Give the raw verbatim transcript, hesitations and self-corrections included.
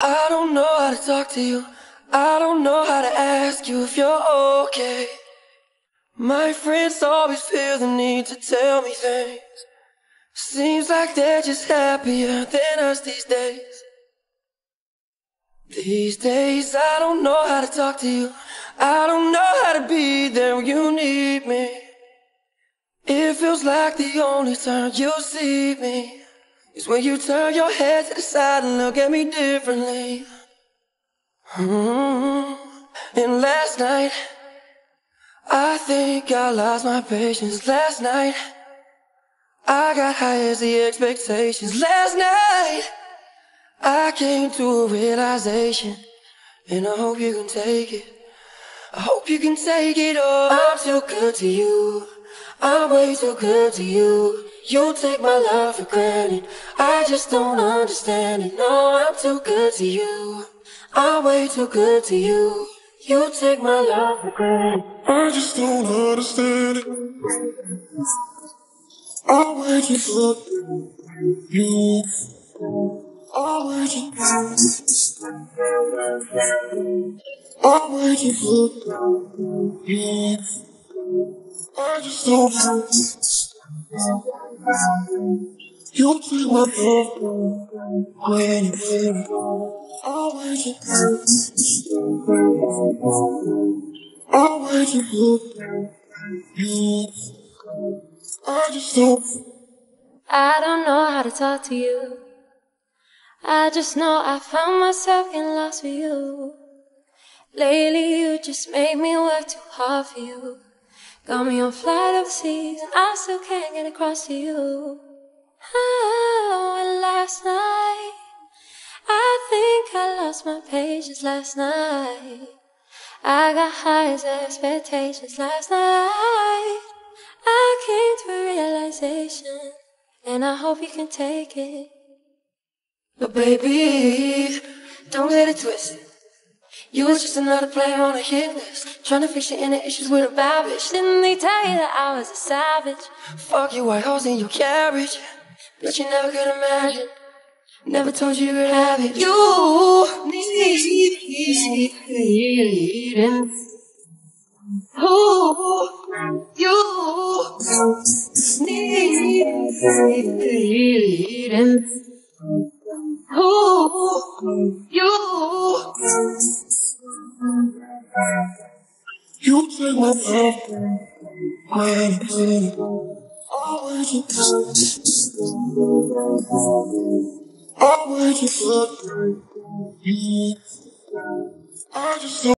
I don't know how to talk to you. I don't know how to ask you if you're okay. My friends always feel the need to tell me things. Seems like they're just happier than us these days. These days I don't know how to talk to you. I don't know how to be there when you need me. It feels like the only time you'll see me is when you turn your head to the side and look at me differently. Mm-hmm. And last night, I think I lost my patience. Last night, I got high as the expectations. Last night, I came to a realization, and I hope you can take it. I hope you can take it all. I'm too good to you. I'm way too good to you. You take my love for granted. I just don't understand it. No, I'm too good to you. I'm way too good to you. You take my love for granted. I just don't understand it. I'm way too good to you. I'm way too good. I'm way too good to you. I just don't understand it. You take my love when you win. I'll wait you good. I'll wait you good. You, I just don't. I don't know how to talk to you. I just know I found myself getting lost for you. Lately you just made me work too hard for you. Got me on flight overseas, and I still can't get across to you. Oh, and last night, I think I lost my patience last night. I got high as expectations last night. I came to a realization, and I hope you can take it. But baby, don't get it twisted. You was just another player on a hit list, trying to fix your inner issues with a bad bitch. Didn't they tell you that I was a savage? Fuck you, white hoes in your carriage. But you never could imagine. Never told you you could have it. You need it. Ooh, you need it. Ooh, you. You take my love when you win. I'll wait you good. I'll wait you good. You, I just don't.